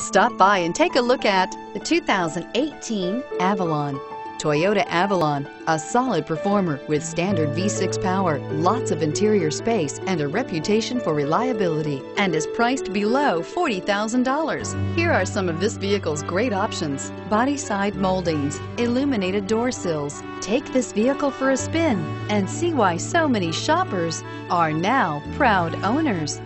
Stop by and take a look at the 2018 Avalon. Toyota Avalon, a solid performer with standard V6 power, lots of interior space, and a reputation for reliability, and is priced below $40,000. Here are some of this vehicle's great options: body side moldings, illuminated door sills. Take this vehicle for a spin and see why so many shoppers are now proud owners.